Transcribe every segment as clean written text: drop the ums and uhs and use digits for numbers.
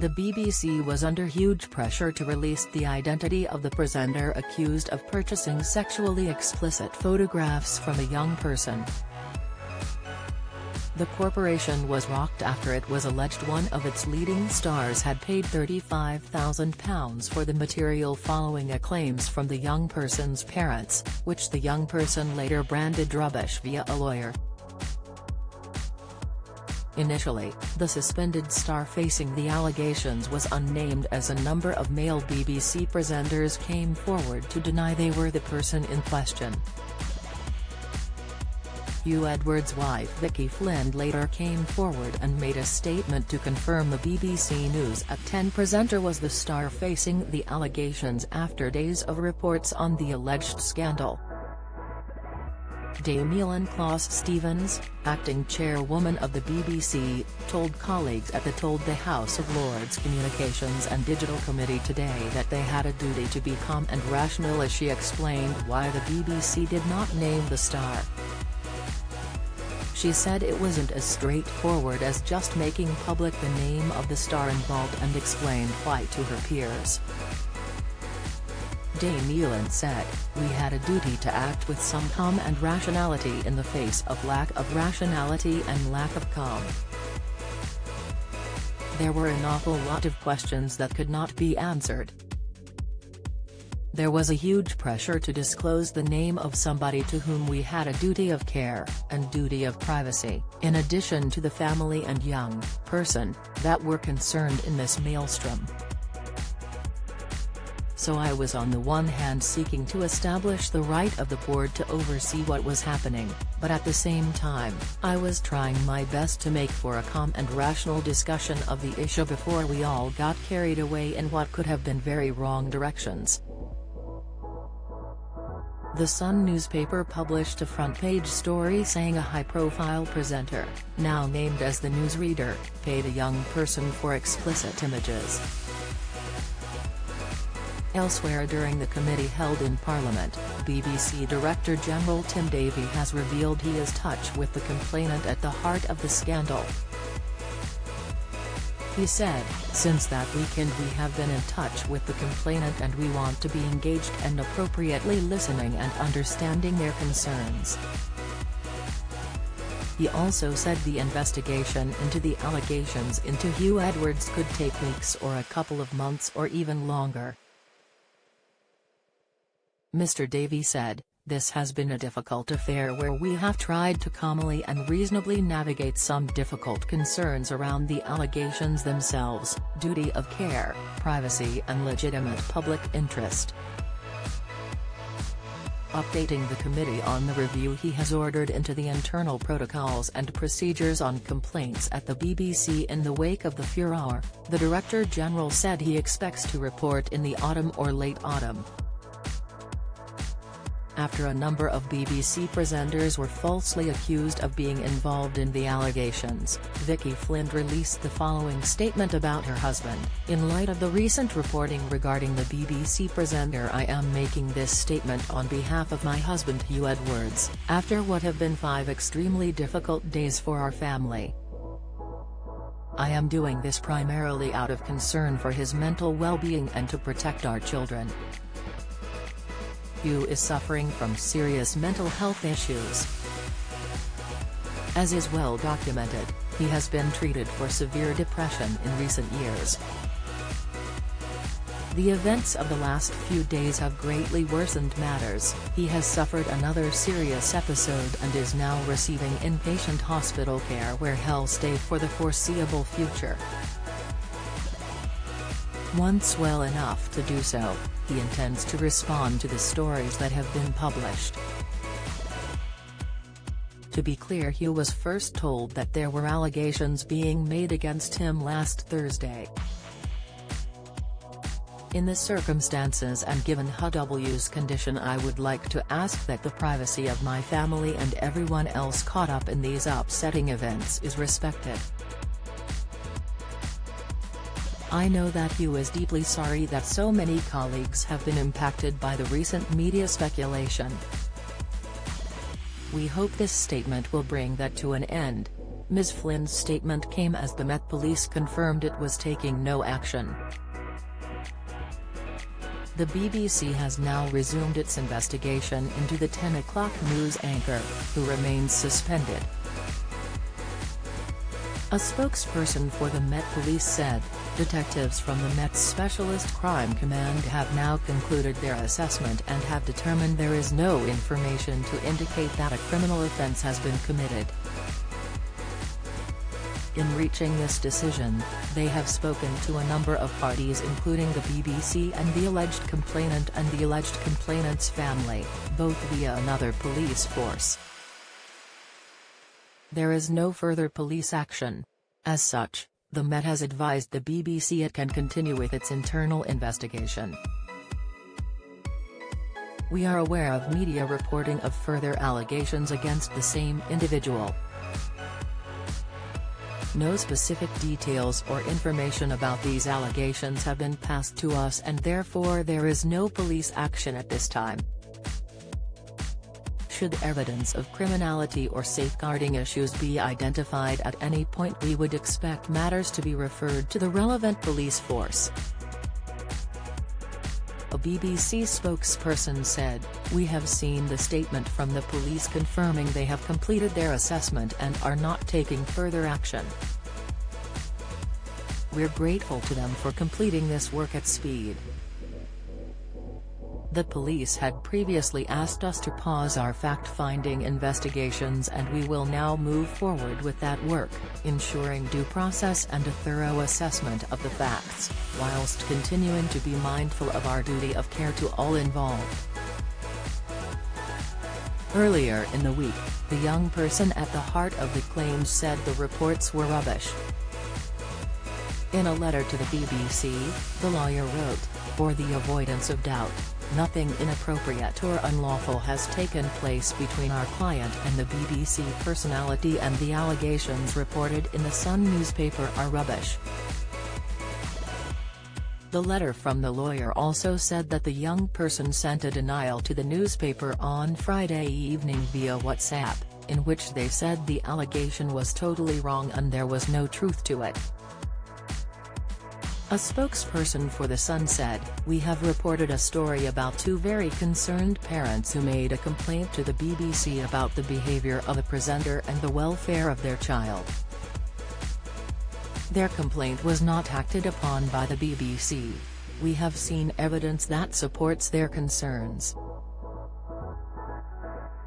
The BBC was under huge pressure to release the identity of the presenter accused of purchasing sexually explicit photographs from a young person. The corporation was rocked after it was alleged one of its leading stars had paid £35,000 for the material following claims from the young person's parents, which the young person later branded rubbish via a lawyer. Initially, the suspended star facing the allegations was unnamed as a number of male BBC presenters came forward to deny they were the person in question. Huw Edwards' wife Vicky Flynn later came forward and made a statement to confirm the BBC News at 10 presenter was the star facing the allegations after days of reports on the alleged scandal. Dame Melin Klaus Stevens, acting chairwoman of the BBC, told colleagues at the House of Lords Communications and Digital Committee today that they had a duty to be calm and rational as she explained why the BBC did not name the star. She said it wasn't as straightforward as just making public the name of the star involved and explained why to her peers. Dame Melin said, "We had a duty to act with some calm and rationality in the face of lack of rationality and lack of calm. There were an awful lot of questions that could not be answered. There was a huge pressure to disclose the name of somebody to whom we had a duty of care and duty of privacy, in addition to the family and young person that were concerned in this maelstrom. So I was on the one hand seeking to establish the right of the board to oversee what was happening, but at the same time, I was trying my best to make for a calm and rational discussion of the issue before we all got carried away in what could have been very wrong directions." The Sun newspaper published a front-page story saying a high-profile presenter, now named as the newsreader, paid a young person for explicit images. Elsewhere during the committee held in Parliament, BBC Director General Tim Davie has revealed he is in touch with the complainant at the heart of the scandal. He said, "Since that weekend we have been in touch with the complainant and we want to be engaged and appropriately listening and understanding their concerns." He also said the investigation into the allegations into Huw Edwards could take weeks or a couple of months or even longer. Mr. Davie said, "This has been a difficult affair where we have tried to calmly and reasonably navigate some difficult concerns around the allegations themselves, duty of care, privacy and legitimate public interest." Updating the committee on the review he has ordered into the internal protocols and procedures on complaints at the BBC in the wake of the furore, the Director General said he expects to report in the autumn or late autumn. After a number of BBC presenters were falsely accused of being involved in the allegations, Vicky Flint released the following statement about her husband: "In light of the recent reporting regarding the BBC presenter, I am making this statement on behalf of my husband Huw Edwards, after what have been 5 extremely difficult days for our family. I am doing this primarily out of concern for his mental well-being and to protect our children. Huw is suffering from serious mental health issues. As is well documented, he has been treated for severe depression in recent years. The events of the last few days have greatly worsened matters. He has suffered another serious episode and is now receiving inpatient hospital care where he'll stay for the foreseeable future. Once well enough to do so, he intends to respond to the stories that have been published." To be clear, Huw was first told that there were allegations being made against him last Thursday. "In the circumstances and given Huw's condition, I would like to ask that the privacy of my family and everyone else caught up in these upsetting events is respected. I know that Huw is deeply sorry that so many colleagues have been impacted by the recent media speculation. We hope this statement will bring that to an end." Ms. Flynn's statement came as the Met Police confirmed it was taking no action. The BBC has now resumed its investigation into the 10 o'clock news anchor, who remains suspended. A spokesperson for the Met Police said, detectives from the Met's Specialist Crime Command have now concluded their assessment and have determined there is no information to indicate that a criminal offence has been committed. In reaching this decision, they have spoken to a number of parties including the BBC and the alleged complainant and the alleged complainant's family, both via another police force. There is no further police action. As such, the Met has advised the BBC it can continue with its internal investigation. We are aware of media reporting of further allegations against the same individual. No specific details or information about these allegations have been passed to us and therefore there is no police action at this time. Should evidence of criminality or safeguarding issues be identified at any point, we would expect matters to be referred to the relevant police force. A BBC spokesperson said, "We have seen the statement from the police confirming they have completed their assessment and are not taking further action. We're grateful to them for completing this work at speed. The police had previously asked us to pause our fact-finding investigations and we will now move forward with that work, ensuring due process and a thorough assessment of the facts, whilst continuing to be mindful of our duty of care to all involved." Earlier in the week, the young person at the heart of the claims said the reports were rubbish. In a letter to the BBC, the lawyer wrote, "For the avoidance of doubt, nothing inappropriate or unlawful has taken place between our client and the BBC personality and the allegations reported in the Sun newspaper are rubbish." The letter from the lawyer also said that the young person sent a denial to the newspaper on Friday evening via WhatsApp, in which they said the allegation was totally wrong and there was no truth to it. A spokesperson for The Sun said, "We have reported a story about two very concerned parents who made a complaint to the BBC about the behavior of a presenter and the welfare of their child. Their complaint was not acted upon by the BBC. We have seen evidence that supports their concerns.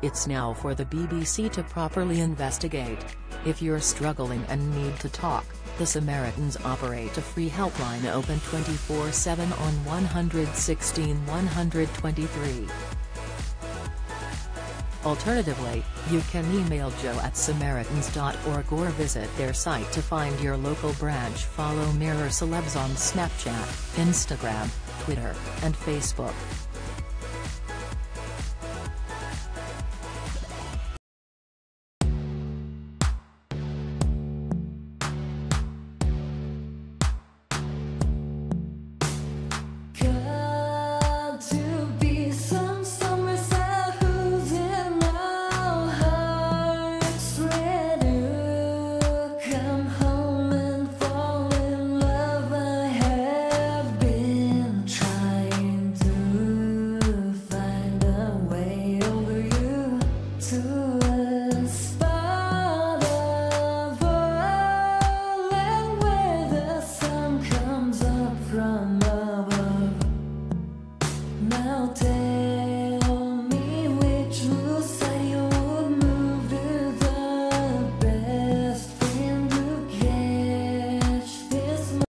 It's now for the BBC to properly investigate. If you're struggling and need to talk, the Samaritans operate a free helpline open 24/7 on 116 123. Alternatively, you can email joe@samaritans.org or visit their site to find your local branch. Follow Mirror Celebs on Snapchat, Instagram, Twitter, and Facebook.